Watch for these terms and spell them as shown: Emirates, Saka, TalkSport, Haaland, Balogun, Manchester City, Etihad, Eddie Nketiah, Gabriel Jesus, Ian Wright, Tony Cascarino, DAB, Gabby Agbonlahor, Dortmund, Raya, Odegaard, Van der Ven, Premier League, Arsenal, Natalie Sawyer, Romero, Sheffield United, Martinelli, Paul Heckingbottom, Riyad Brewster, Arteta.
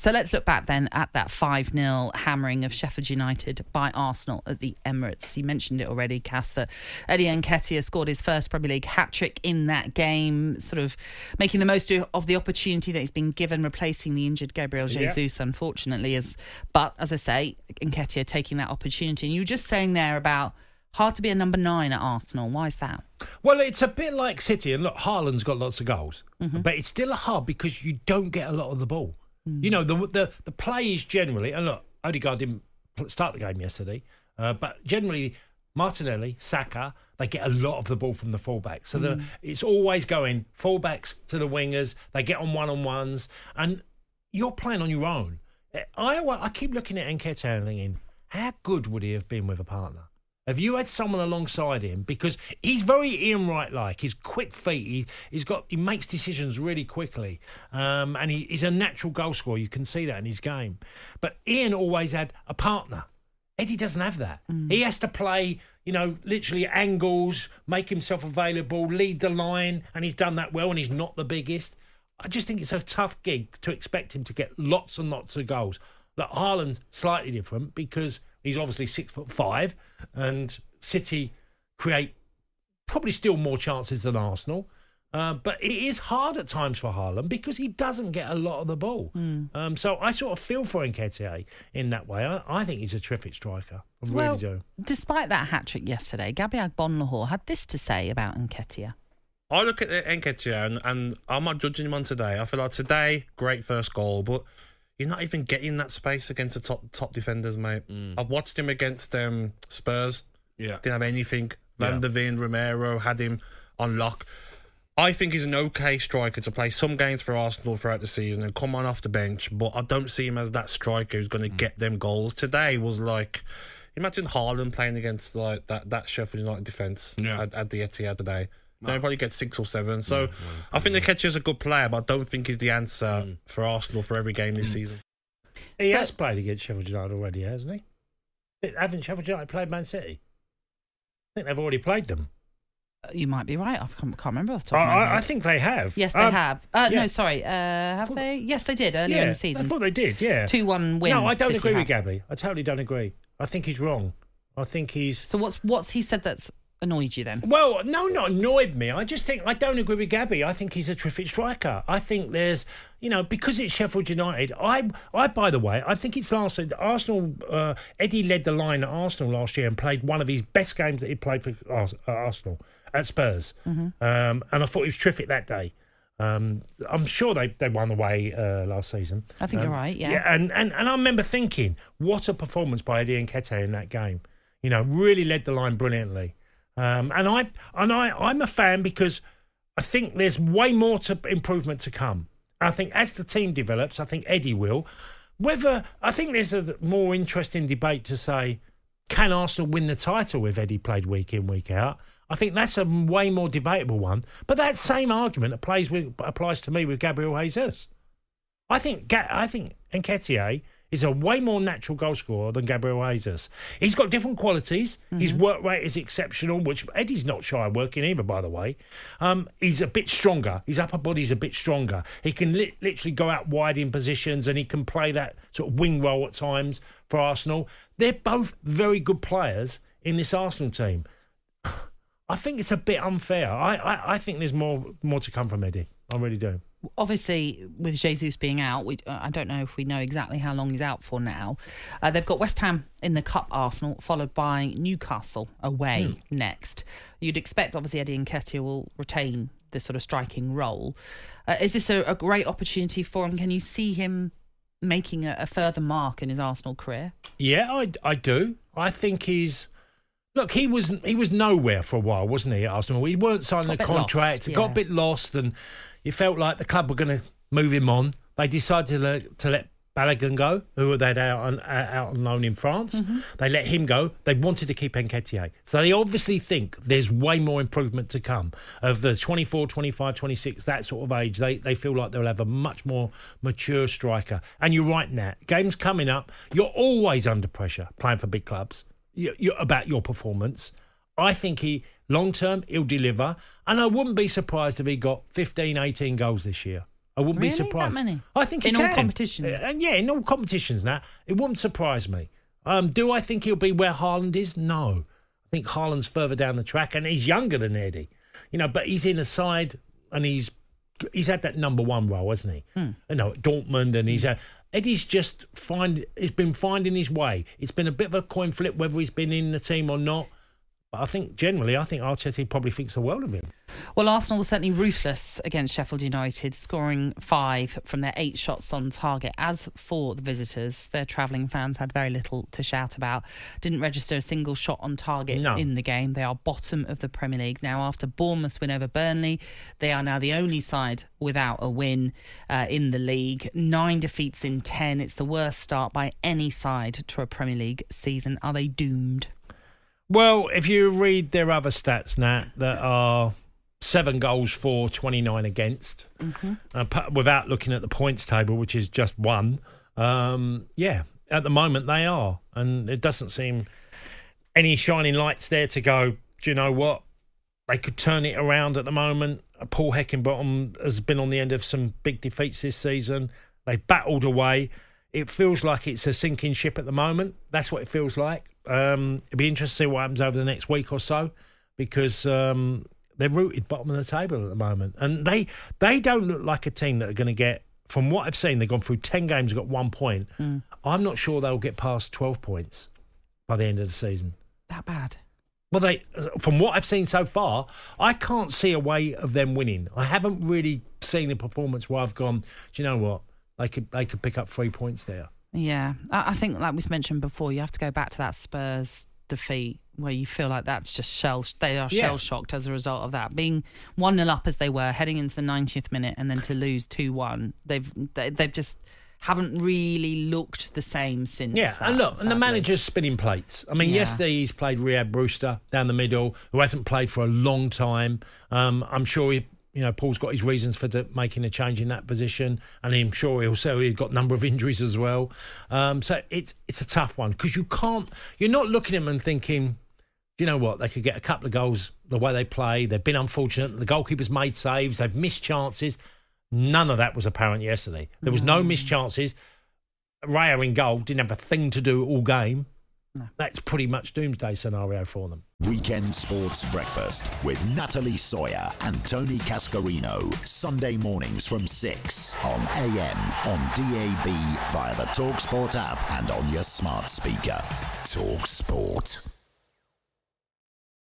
So let's look back then at that 5-0 hammering of Sheffield United by Arsenal at the Emirates. You mentioned it already, Cass, that Eddie Nketiah scored his first Premier League hat-trick in that game, sort of making the most of the opportunity that he's been given, replacing the injured Gabriel Jesus, unfortunately. But as I say, Nketiah taking that opportunity. And you were just saying there about hard to be a number 9 at Arsenal. Why is that? Well, it's a bit like City. And look, Haaland's got lots of goals. But it's still hard because you don't get a lot of the ball. You know, the play is generally... And look, Odegaard didn't start the game yesterday. But generally, Martinelli, Saka, they get a lot of the ball from the fullbacks. So it's always going fullbacks to the wingers. They get on one-on-ones. And you're playing on your own. I keep looking at Nketiah and thinking, how good would he have been with a partner? Have you had someone alongside him? Because he's very Ian Wright-like. He's quick feet. He makes decisions really quickly. And he's a natural goal scorer. You can see that in his game. But Ian always had a partner. Eddie doesn't have that. He has to play, you know, literally angles, make himself available, lead the line. And he's done that well, and he's not the biggest. I just think it's a tough gig to expect him to get lots and lots of goals. Like Haaland's slightly different because... he's obviously 6'5", and City create probably still more chances than Arsenal. But it is hard at times for Haaland because he doesn't get a lot of the ball. So I sort of feel for Nketiah in that way. I think he's a terrific striker. I really do. Despite that hat-trick yesterday, Gabby Agbonlahor had this to say about Nketiah. I look at Nketiah, and I'm not judging him on today. I feel like today, great first goal, but... you're not even getting that space against the top defenders, mate. I've watched him against Spurs. Yeah, didn't have anything. Van der Ven, Romero had him on lock. I think he's an okay striker to play some games for Arsenal throughout the season and come on off the bench, but I don't see him as that striker who's going to get them goals. Today was like, imagine Haaland playing against like that Sheffield United defence at the Etihad today. No, probably get 6 or 7. So I think Nketiah's a good player, but I don't think he's the answer for Arsenal for every game this season. He has played against Sheffield United already, hasn't he? Haven't Sheffield United played Man City? I think they've already played them. You might be right. I can't remember off the top of my head. I think they have. Yes, they have. No, sorry. Have they? Yes, they did earlier in the season. I thought they did, 2-1 win. No, I don't agree with Gabby. I totally don't agree. I think he's wrong. I think he's... So what's he said that's... annoyed you then? Well, no, not annoyed me. I just think I don't agree with Gabby. I think he's a terrific striker. I think there's, you know, because it's Sheffield United. I by the way, I think it's last Arsenal. Eddie led the line at Arsenal last year and played one of his best games that he played for Arsenal at Spurs. And I thought he was terrific that day. I'm sure they won away last season. I think you're right. Yeah. And I remember thinking, what a performance by Eddie Nketiah in that game. You know, really led the line brilliantly. I'm a fan because I think there's way more improvement to come. I think as the team develops, I think Eddie will. I think there's a more interesting debate to say, can Arsenal win the title if Eddie played week in, week out? I think that's a way more debatable one. But that same argument applies to me with Gabriel Jesus. I think Nketiah is a way more natural goal scorer than Gabriel Jesus. He's got different qualities. His work rate is exceptional, which Eddie's not shy of working either, by the way. He's a bit stronger. His upper body's a bit stronger. He can literally go out wide in positions, and he can play that sort of wing role at times for Arsenal. They're both very good players in this Arsenal team. I think it's a bit unfair. I think there's more to come from Eddie. I really do. Obviously, with Jesus being out, I don't know if we know exactly how long he's out for now. They've got West Ham in the Cup, Arsenal, followed by Newcastle away next. You'd expect, obviously, Eddie Nketiah will retain this sort of striking role. Is this a great opportunity for him? Can you see him making a further mark in his Arsenal career? Yeah, I do. I think he's... Look, he was nowhere for a while, wasn't he, at Arsenal? He weren't signing a contract. He got a bit lost, and you felt like the club were going to move him on. They decided to let Balogun go, who they'd out on loan in France. They let him go. They wanted to keep Nketiah. So they obviously think there's way more improvement to come. Of the 24, 25, 26, that sort of age, they feel like they'll have a much more mature striker. And you're right, Nat. Games coming up, you're always under pressure playing for big clubs. About your performance. I think long term, he'll deliver. And I wouldn't be surprised if he got 15, 18 goals this year. I wouldn't be surprised. That many? I think in all competitions. And yeah, in all competitions, Nat, it wouldn't surprise me. Do I think he'll be where Haaland is? No. I think Haaland's further down the track, and he's younger than Eddie. You know, but he's in a side, and he's had that number one role, hasn't he? Mm. You know, at Dortmund, and he's had. Eddie's just he's been finding his way. It's been a bit of a coin flip whether he's been in the team or not. But I think generally, I think Arteta probably thinks the world of him. Well, Arsenal was certainly ruthless against Sheffield United, scoring 5 from their 8 shots on target. As for the visitors, their travelling fans had very little to shout about. Didn't register a single shot on target in the game. They are bottom of the Premier League now. After Bournemouth's win over Burnley, they are now the only side without a win in the league. 9 defeats in 10. It's the worst start by any side to a Premier League season. Are they doomed? Well, if you read their other stats, Nat, that are 7 goals for, 29 against, without looking at the points table, which is just 1, yeah, at the moment they are. And it doesn't seem any shining lights there to go, do you know what? They could turn it around at the moment. Paul Heckingbottom has been on the end of some big defeats this season. They've battled away. It feels like it's a sinking ship at the moment. That's what it feels like. It'll be interesting to see what happens over the next week or so, because they're rooted bottom of the table at the moment. And they don't look like a team that are going to get, from what I've seen, they've gone through 10 games, got 1 point. Mm. I'm not sure they'll get past 12 points by the end of the season. That bad? Well, from what I've seen so far, I can't see a way of them winning. I haven't really seen a performance where I've gone, do you know what? They could pick up 3 points there. Yeah. I think, like we mentioned before, you have to go back to that Spurs defeat where you feel like that's just shell-shocked as a result of that. Being 1-0 up as they were, heading into the 90th minute, and then to lose 2-1. They've just haven't really looked the same since. Yeah, that, and look, sadly. And the manager's spinning plates. I mean, yesterday he's played Riyad Brewster down the middle, who hasn't played for a long time. I'm sure he... You know, Paul's got his reasons for making a change in that position, and I'm sure he's got a number of injuries as well. So it's a tough one, because you can't... You're not looking at them and thinking, you know what, they could get a couple of goals the way they play. They've been unfortunate. The goalkeeper's made saves. They've missed chances. None of that was apparent yesterday. There was no missed chances. Raya in goal didn't have a thing to do all game. No. That's pretty much doomsday scenario for them. Weekend Sports Breakfast with Natalie Sawyer and Tony Cascarino. Sunday mornings from 6 on AM, on DAB, via the TalkSport app and on your smart speaker. TalkSport.